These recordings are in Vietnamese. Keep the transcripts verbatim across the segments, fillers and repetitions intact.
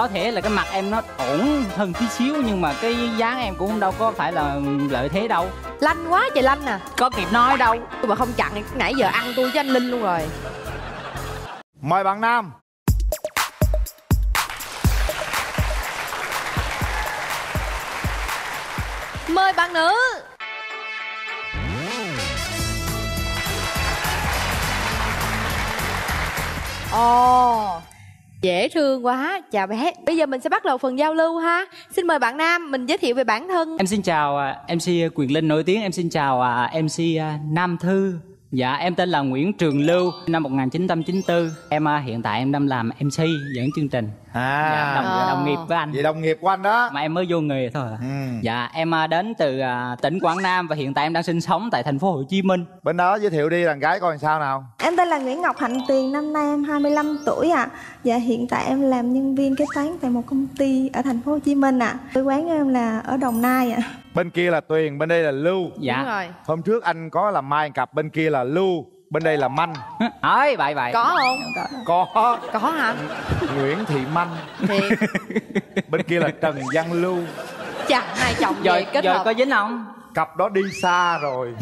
có thể là cái mặt em nó ổn hơn tí xíu nhưng mà cái dáng em cũng đâu có phải là lợi thế đâu. Lanh quá trời lanh à, có kịp nói đâu. Tôi mà không chặn nãy giờ ăn tôi với anh Linh luôn rồi. Mời bạn nam. Mời bạn nữ. Ồ, oh, dễ thương quá. Chào bé. Bây giờ mình sẽ bắt đầu phần giao lưu ha. Xin mời bạn nam, mình giới thiệu về bản thân. Em xin chào em xê Quyền Linh nổi tiếng. Em xin chào em xê Nam Thư. Dạ, em tên là Nguyễn Trường Lưu, năm một nghìn chín trăm chín mươi tư. Em hiện tại em đang làm em xê dẫn chương trình. À, dạ, đồng, à. đồng nghiệp với anh. Vậy đồng nghiệp của anh đó. Mà em mới vô nghề thôi. Ừ. Dạ, em đến từ tỉnh Quảng Nam và hiện tại em đang sinh sống tại thành phố Hồ Chí Minh. Bên đó giới thiệu đi đàn gái coi sao nào. Em tên là Nguyễn Ngọc Hạnh Tuyền, năm nay em hai mươi lăm tuổi ạ. À. Dạ, hiện tại em làm nhân viên kế toán tại một công ty ở thành phố Hồ Chí Minh ạ. À. Quê quán em là ở Đồng Nai ạ. À. Bên kia là Tuyền, bên đây là Lưu. Dạ. Đúng rồi. Hôm trước anh có làm mai cặp, bên kia là Lưu, bên đây là Manh. Ấy vậy vậy. Có không? Có. Có. Có hả? Nguyễn Thị Manh. Thiệt. Bên kia là Trần Văn Lưu. Chà, hai chồng rồi kết hợp. Rồi có dính không? Cặp đó đi xa rồi.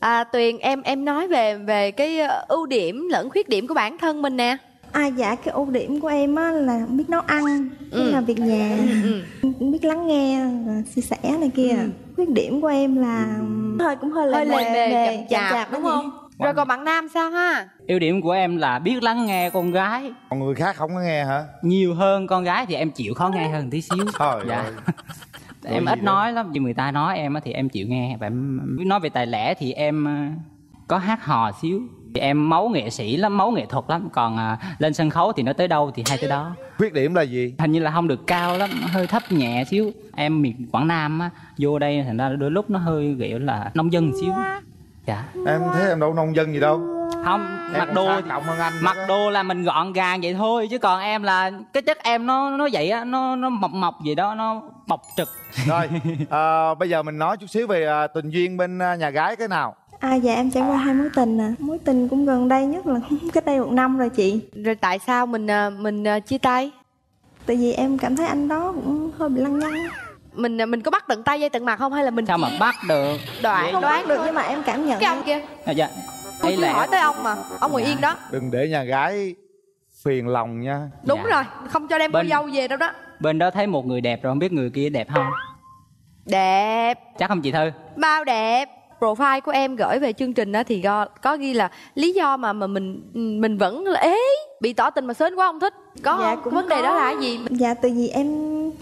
À, Tuyền, em em nói về về cái ưu điểm lẫn khuyết điểm của bản thân mình nè. À dạ, cái ưu điểm của em á là biết nấu ăn, biết ừ. làm việc nhà, ừ. cũng biết lắng nghe, chia sẻ này kia. Ừ. Khuyết điểm của em là hơi cũng hơi lề mề, chậm chạp đúng không? Rồi còn bạn nam sao ha? Ưu điểm của em là biết lắng nghe con gái. Còn người khác không có nghe hả? Nhiều hơn con gái thì em chịu khó nghe hơn tí xíu. Trời dạ. ơi. Em ít nói lắm, vì người ta nói em thì em chịu nghe. Và nói về tài lẻ thì em có hát hò xíu. Em máu nghệ sĩ lắm, máu nghệ thuật lắm. Còn à, lên sân khấu thì nó tới đâu thì hay tới đó. Khuyết điểm là gì? Hình như là không được cao lắm, hơi thấp nhẹ xíu. Em miền Quảng Nam á, vô đây thành ra đôi lúc nó hơi kiểu là nông dân xíu. Dạ. Em thấy em đâu nông dân gì đâu. Không, em mặc đồ cộng hơn anh. Mặc đồ là mình gọn gàng vậy thôi. Chứ còn em là cái chất em nó nó vậy á, nó nó mộc mộc gì đó, nó bộc trực. Rồi, à, bây giờ mình nói chút xíu về à, tình duyên bên à, nhà gái cái nào. À dạ, em trải qua hai mối tình nè. À. Mối tình cũng gần đây nhất là cách đây một năm rồi chị. Rồi tại sao mình mình chia tay? Tại vì em cảm thấy anh đó cũng hơi bị lăng nhăng. Mình mình có bắt tận tay dây tận mặt không hay là mình sao mà bắt được? Đoạn không đoán được thôi. Nhưng mà em cảm nhận cái ông kia. À, dạ. Tôi lẽ... hỏi tới ông mà, ông ngồi dạ. yên đó. Đừng để nhà gái phiền lòng nha. Đúng dạ. rồi, không cho đem cô bên... dâu về đâu đó. Bên đó thấy một người đẹp rồi không biết người kia đẹp không? Đẹp. Chắc không chị Thư? Bao đẹp. Profile của em gửi về chương trình đó thì có, có ghi là lý do mà mà mình mình vẫn là ế bị tỏ tình mà sến quá không thích. Có dạ, không? Cũng vấn có. Đề đó là gì? Dạ tại vì em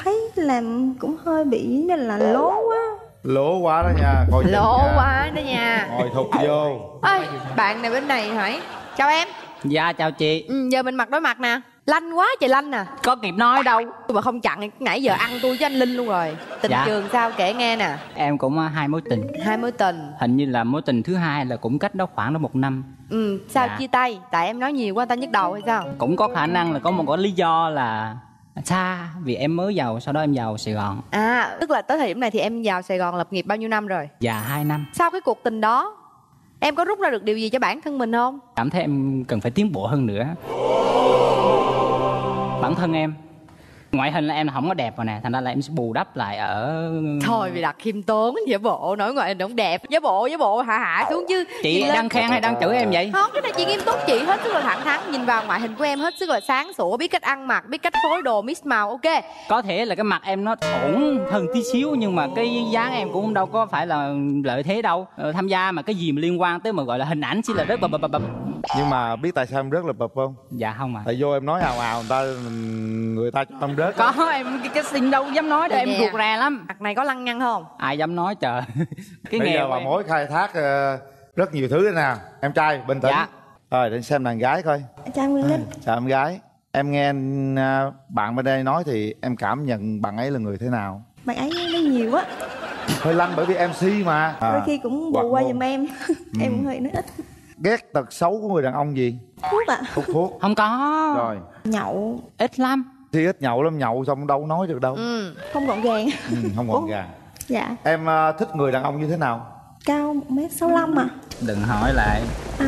thấy làm cũng hơi bị nên là lố quá. Lố quá đó nha. Coi lố nha. Quá đó nha. Ngồi thụt vô. Ê, bạn này bên này hỏi. Chào em. Dạ chào chị. Ừ, giờ mình mặt đối mặt nè. Lanh quá trời lanh à, có kịp nói đâu. Tôi mà không chặn nãy giờ ăn tôi với anh Linh luôn rồi. Tình dạ. trường sao kể nghe nè. Em cũng hai mối tình. Hai mối tình. Hình như là mối tình thứ hai là cũng cách đó khoảng đó một năm. Ừ, sao dạ. chia tay? Tại em nói nhiều quá ta nhức đầu hay sao? Cũng có khả năng là có một cái lý do là xa. Vì em mới vào, sau đó em vào Sài Gòn. À, tức là tới thời điểm này thì em vào Sài Gòn lập nghiệp bao nhiêu năm rồi? Dạ, hai năm. Sau cái cuộc tình đó, em có rút ra được điều gì cho bản thân mình không? Cảm thấy em cần phải tiến bộ hơn nữa. Bản thân em ngoại hình là em không có đẹp rồi nè, thành ra là em sẽ bù đắp lại ở thôi vì đặt khiêm tốn giả bộ nói ngoại hình không đẹp giả bộ giả bộ hạ hạ xuống chứ. Chị đang khen hay đang chửi em vậy? Không, cái này chị nghiêm túc, chị hết sức là thẳng thắn nhìn vào ngoại hình của em, hết sức là sáng sủa, biết cách ăn mặc, biết cách phối đồ mix màu. Ok, có thể là cái mặt em nó ổn hơn tí xíu nhưng mà cái dáng em cũng đâu có phải là lợi thế đâu. Ờ, tham gia mà cái gì mà liên quan tới mà gọi là hình ảnh chỉ là rất bập bập bập. Nhưng mà biết tại sao em rất là bập không? Dạ không ạ. Tại vô em nói ào ào người ta người ta cho em rớt. Có em cái, cái xin đâu dám nói đâu, em ruột rè lắm. Mặt này có lăng nhăng không? Ai dám nói trời. Cái bây giờ mà em... mối khai thác uh, rất nhiều thứ nè. Em trai bình tĩnh. Dạ. Rồi để xem đàn gái coi. Chào Nguyên Linh. Chào em gái. Em nghe uh, bạn bên đây nói thì em cảm nhận bạn ấy là người thế nào? Bạn ấy nói nhiều quá. Hơi lăng bởi vì em xê mà. Đôi à, khi cũng bù qua giùm em. Em cũng hơi nói ít. Ghét tật xấu của người đàn ông gì? Thuốc ạ. Hút thuốc. Không có. Rồi. Nhậu ít lắm. Thì ít nhậu lắm, nhậu xong đâu nói được đâu. Ừ, không gọn gàng. Ừ, không gọn gàng. Dạ. Em uh, thích người đàn ông như thế nào? Cao một mét sáu mươi lăm ạ. Đừng hỏi lại. À,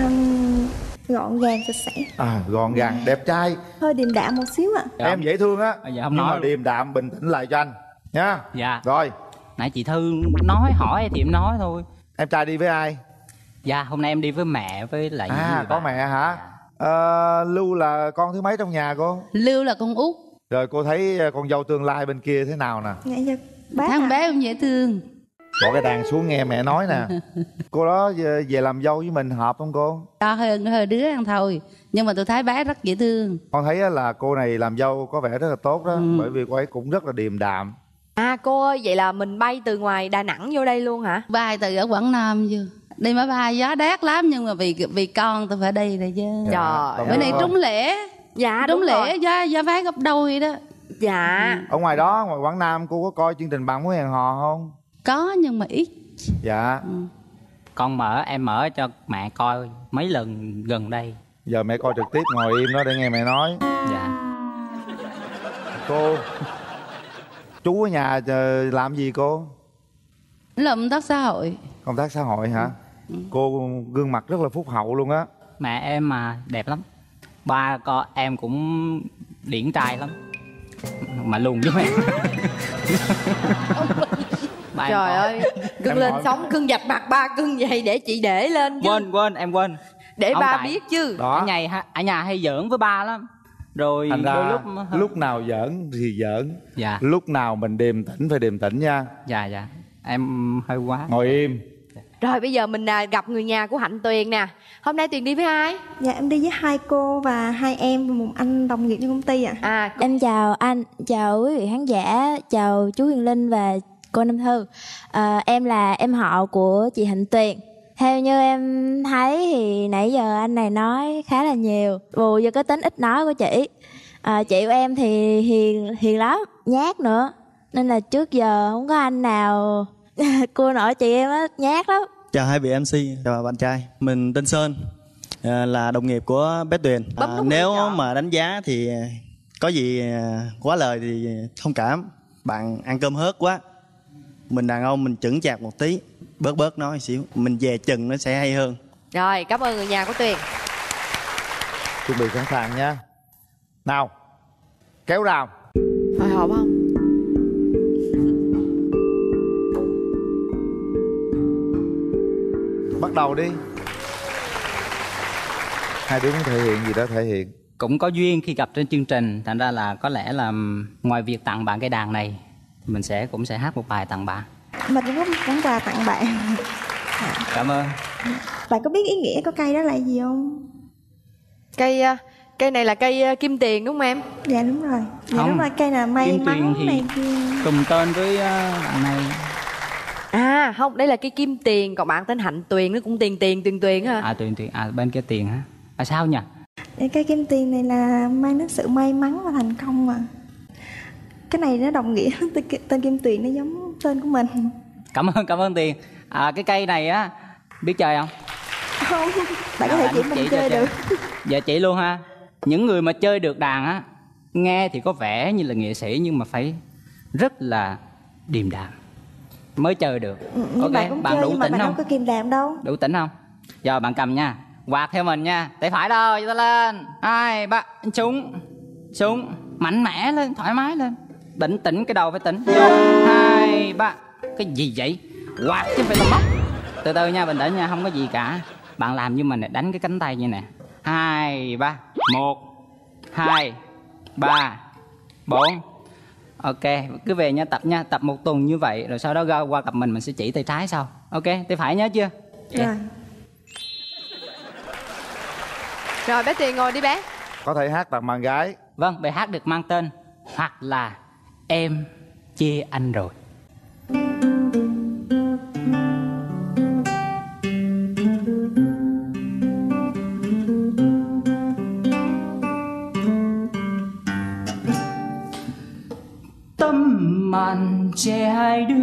Gọn gàng sạch sẽ. À, gọn gàng, đẹp trai. Hơi điềm đạm một xíu ạ. Dạ. Em dễ thương á. À, dạ không nói. Điềm đạm, bình tĩnh lại cho anh nha. Dạ. Rồi. Nãy chị Thư nói hỏi thì em nói thôi. Em trai đi với ai? Dạ hôm nay em đi với mẹ với lại à, người có bà. Mẹ hả? Dạ. À, Lưu là con thứ mấy trong nhà cô? Lưu là con út. Rồi cô thấy con dâu tương lai bên kia thế nào nè? Dạ, dạ. Bác thằng à. Bé cũng dễ thương. Bỏ cái đàn xuống nghe mẹ nói nè. Cô đó về làm dâu với mình hợp không cô? Đó, hơi, hơi đứa ăn thôi. Nhưng mà tôi thấy bé rất dễ thương. Con thấy là cô này làm dâu có vẻ rất là tốt đó. Ừ. Bởi vì cô ấy cũng rất là điềm đạm. À cô ơi, vậy là mình bay từ ngoài Đà Nẵng vô đây luôn hả? Bay từ ở Quảng Nam vô. Đi máy bay gió đát lắm. Nhưng mà vì vì con tôi phải đi đây chứ. Dạ, trời, bữa nay trúng lễ. Dạ đúng, đúng lễ giá, giá vé gấp đôi đó. Dạ. Ở ngoài đó, ngoài Quảng Nam cô có coi chương trình Bạn Muốn Hẹn Hò không? Có nhưng mà ít. Dạ. Ừ. Con mở em mở cho mẹ coi mấy lần gần đây. Giờ mẹ coi trực tiếp ngồi im đó để nghe mẹ nói. Dạ. Cô chú ở nhà làm gì cô? Làm công tác xã hội. Công tác xã hội hả? Ừ. Cô gương mặt rất là phúc hậu luôn á. Mẹ em mà đẹp lắm. Ba con em cũng điển trai lắm. Mà luôn với mẹ. Bà trời ơi, cưng lên hỏi... sóng cưng dập mặt ba cưng vậy để chị để lên chứ. Quên quên em quên. Để ông ba tại... biết chứ. Đó. Ở nhà ở nhà hay giỡn với ba lắm. Rồi thành ra lúc lúc nào giỡn thì giỡn. Dạ. Lúc nào mình điềm tĩnh phải điềm tĩnh nha. Dạ dạ. Em hơi quá. Ngồi im. Dạ. Rồi bây giờ mình gặp người nhà của Hạnh Tuyền nè. Hôm nay Tuyền đi với ai? Dạ em đi với hai cô và hai em và một anh đồng nghiệp trong công ty ạ. À. À, cô... Em chào anh, chào quý vị khán giả, chào chú Quyền Linh và cô Nam Thư. À, em là em họ của chị Hạnh Tuyền. Theo như em thấy thì nãy giờ anh này nói khá là nhiều, bù vô cái tính ít nói của chị. À, chị của em thì hiền hiền lắm, nhát nữa, nên là trước giờ không có anh nào cô nội chị em á, nhát lắm. Chào hai vị em xê, chào bạn trai. Mình tên Sơn, là đồng nghiệp của bé Tuyền. À, nếu mà đánh giá thì có gì quá lời thì thông cảm. Bạn ăn cơm hớt quá. Mình đàn ông mình chững chạc một tí, bớt bớt nói xíu, mình dè chừng nó sẽ hay hơn. Rồi, cảm ơn người nhà của Tuyền. Chuẩn bị sẵn sàng nha. Nào, kéo rào. Hồi hộp không? Bắt đầu đi. Hai đứa muốn thể hiện gì đó thể hiện. Cũng có duyên khi gặp trên chương trình, thành ra là có lẽ là ngoài việc tặng bạn cái đàn này, mình sẽ cũng sẽ hát một bài tặng bạn. Mình cũng có một món quà tặng bạn. Cảm ơn. Bạn có biết ý nghĩa của cây đó là gì không? Cây cây này là cây kim tiền đúng không em? Dạ đúng rồi. Dạ không, đúng rồi, cây là may mắn thì này kia. Cùng tên với bạn này. À không, đây là cây kim tiền, còn bạn tên Hạnh Tuyền nó cũng tiền tiền Tuyền Tuyền hả? À Tuyền Tuyền, à bên kia tiền hả? À sao nhỉ? Cây kim tiền này là mang đến sự may mắn và thành công mà. Cái này nó đồng nghĩa tên Kim Tuyền nó giống tên của mình. Cảm ơn, cảm ơn Tuyền. À, cái cây này á biết chơi không? Không, bạn có thể chỉ mình chơi được. Dạ chị luôn ha. Những người mà chơi được đàn á, nghe thì có vẻ như là nghệ sĩ nhưng mà phải rất là điềm đạm mới chơi được. Ok, bạn đủ tỉnh không? Có kiềm đạm đâu. Đủ tỉnh không? Giờ bạn cầm nha, quạt theo mình nha, tay phải đâu, cho ta lên, hai ba, xuống, xuống, mạnh mẽ lên, thoải mái lên. Tỉnh tỉnh cái đầu phải tỉnh. Một hai ba. Cái gì vậy? Quạt chứ phải là móc. Từ từ nha, bình tĩnh nha, không có gì cả. Bạn làm như mình này, đánh cái cánh tay như nè. Hai ba. Một hai ba bốn. Ok, cứ về nha, tập nha, tập một tuần như vậy. Rồi sau đó ra qua cặp mình, mình sẽ chỉ tay trái sau. Ok, tay phải nhớ chưa? Rồi. Yeah. Rồi bé Tuyền ngồi đi bé. Có thể hát tặng bạn gái. Vâng, bài hát được mang tên Hoặc Là Em Chê Anh Rồi. Tấm màn che hai đứa,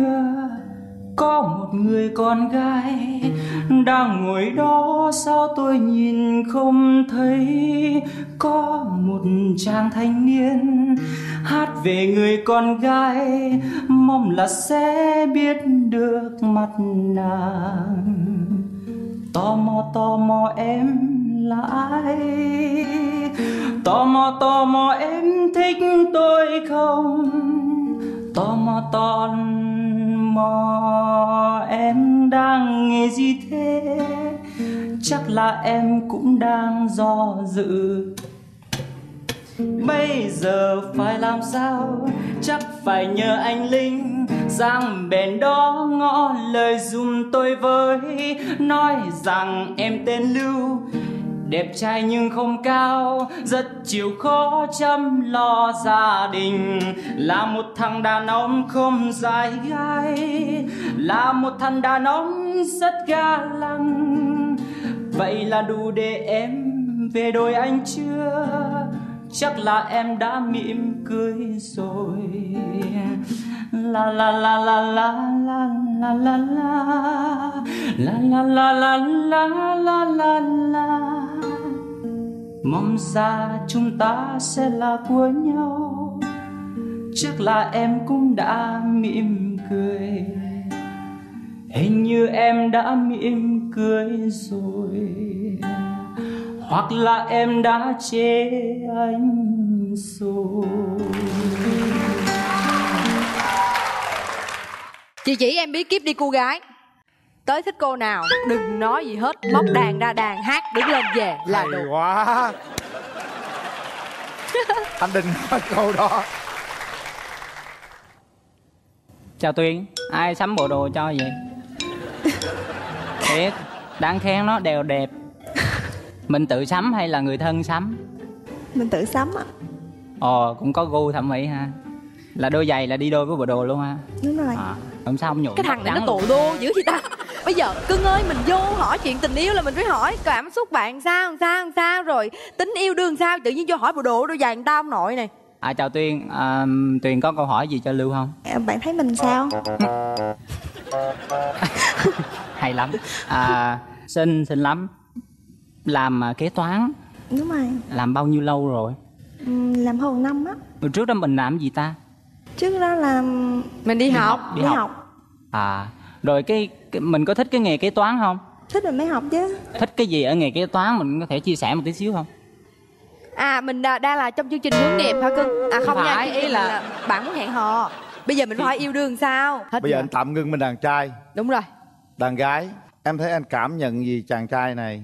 có một người con gái đang ngồi đó, sao tôi nhìn không thấy. Có một chàng thanh niên hát về người con gái, mong là sẽ biết được mặt nàng. Tò mò tò mò em lại. Tò mò tò mò em thích tôi không? Tò mò tò mò em đang nghe gì thế? Chắc là em cũng đang do dự. Bây giờ phải làm sao? Chắc phải nhờ anh Linh. Giang bèn đó ngõ lời dùm tôi với, nói rằng em tên Lưu, đẹp trai nhưng không cao, rất chịu khó chăm lo gia đình, là một thằng đàn ông không dại gái, là một thằng đàn ông rất ga lăng. Vậy là đủ để em về đôi anh chưa? Chắc là em đã mỉm cười rồi. La la la la la la la la la la la la la la la. Mong ra chúng ta sẽ là của nhau. Chắc là em cũng đã mỉm cười. Hình như em đã mỉm cười rồi. Hoặc là em đã chê anh rồi. Chị chỉ em bí kíp đi cô gái. Tới thích cô nào đừng nói gì hết, móc đàn ra đàn hát, đứng lên về là được. Hay quá. Anh định nói câu đó. Chào Tuyền, ai sắm bộ đồ cho vậy? Thiệt, đáng khen nó đều đẹp. Mình tự sắm hay là người thân sắm? Mình tự sắm ạ. Ồ, cũng có gu thẩm mỹ ha. Là đôi giày là đi đôi với bộ đồ luôn ha. Đúng rồi à. Không sao không nhộn. Cái thằng này nó tù đô dữ vậy ta. Bây giờ cưng ơi, mình vô hỏi chuyện tình yêu là mình phải hỏi cảm xúc bạn sao, sao, sao, rồi tính yêu đương sao. Tự nhiên vô hỏi bộ đồ đôi giày người ta ông nội này. À chào Tuyền, à, Tuyền có câu hỏi gì cho Lưu không? À, bạn thấy mình sao? Hay lắm à, xinh, xinh lắm. Làm kế toán. Đúng rồi. Làm bao nhiêu lâu rồi? Ừ, làm hơn năm á. Rồi trước đó mình làm gì ta? Trước đó là mình đi, đi học, học đi, đi học. học à rồi cái, cái mình có thích cái nghề kế toán không? Thích rồi mới học chứ. Thích cái gì ở nghề kế toán mình có thể chia sẻ một tí xíu không? À mình đang là trong chương trình hướng nghiệp hả cưng? À không, không nha, ý là... là bạn muốn hẹn hò. Bây giờ mình phải yêu đương sao? Hết bây giờ rồi. Anh tạm ngưng bên đàn trai. Đúng rồi. Đàn gái, em thấy anh cảm nhận gì chàng trai này?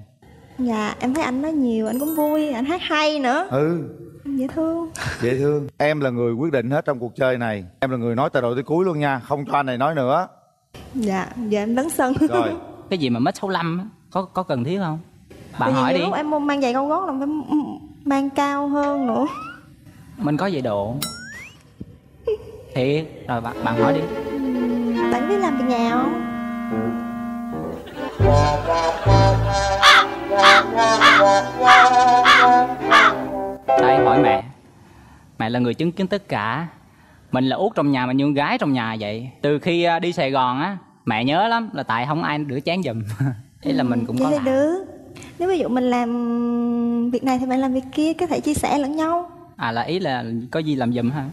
Dạ em thấy anh nói nhiều, anh cũng vui, anh hát hay nữa. Ừ. Dễ thương. Dễ thương. Em là người quyết định hết trong cuộc chơi này. Em là người nói từ đầu tới cuối luôn nha. Không cho anh này nói nữa. Dạ, giờ em lấn sân. Rồi. Cái gì mà mét sáu mươi lăm có có cần thiết không? Bạn hỏi đi. Lúc em mang giày cao gót là phải mang cao hơn nữa. Mình có giày độ. Thiệt. Rồi bạn, bạn hỏi đi. Bạn biết làm việc nhà không? Đây hỏi mẹ. Mẹ là người chứng kiến tất cả. Mình là út trong nhà mà như con gái trong nhà vậy. Từ khi đi Sài Gòn á, mẹ nhớ lắm là tại không ai rửa chén giùm. Ý là mình cũng có làm. Nếu ví dụ mình làm việc này thì mẹ làm việc kia, có thể chia sẻ lẫn nhau. À là ý là có gì làm giùm hả?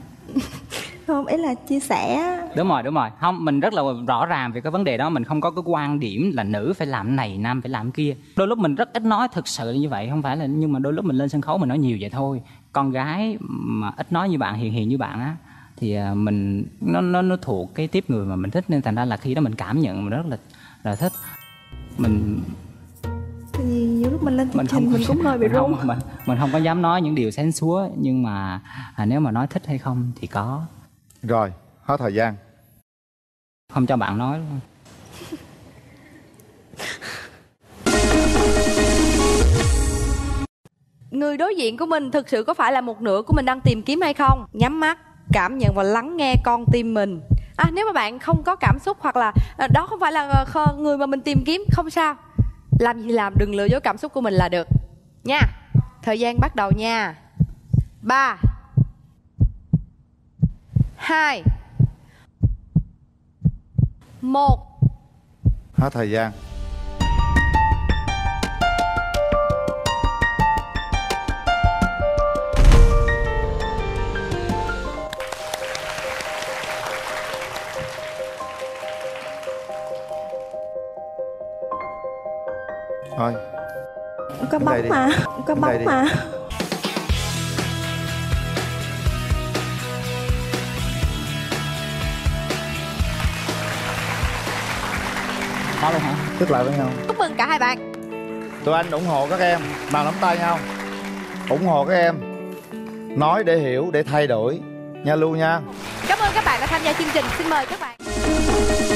Không, ý là chia sẻ. Đúng rồi, đúng rồi. Không, mình rất là rõ ràng về cái vấn đề đó. Mình không có cái quan điểm là nữ phải làm này, nam phải làm kia. Đôi lúc mình rất ít nói, thực sự là như vậy. Không phải là, nhưng mà đôi lúc mình lên sân khấu mình nói nhiều vậy thôi. Con gái mà ít nói như bạn, hiền hiền như bạn á, thì mình, nó, nó, nó thuộc cái tiếp người mà mình thích. Nên thành ra là khi đó mình cảm nhận, mình rất là, là thích. Mình... Thì nhiều lúc mình lên chương trình mình cũng hơi bị run. Mình, mình, mình không có dám nói những điều sáng súa. Nhưng mà à, nếu mà nói thích hay không thì có. Rồi, hết thời gian. Không cho bạn nói luôn. Người đối diện của mình thực sự có phải là một nửa của mình đang tìm kiếm hay không? Nhắm mắt, cảm nhận và lắng nghe con tim mình. À, nếu mà bạn không có cảm xúc hoặc là đó không phải là người mà mình tìm kiếm, không sao. Làm gì làm, đừng lừa dối cảm xúc của mình là được. Nha, thời gian bắt đầu nha. Ba hai một. Hết thời gian. Thôi có bóng mà, có bóng mà. Có luôn hả? Tức lại với nhau. Chúc mừng cả hai bạn. Tụi anh ủng hộ các em, mà nắm tay nhau. Ủng hộ các em, nói để hiểu, để thay đổi nha Lưu nha. Cảm ơn các bạn đã tham gia chương trình. Xin mời các bạn.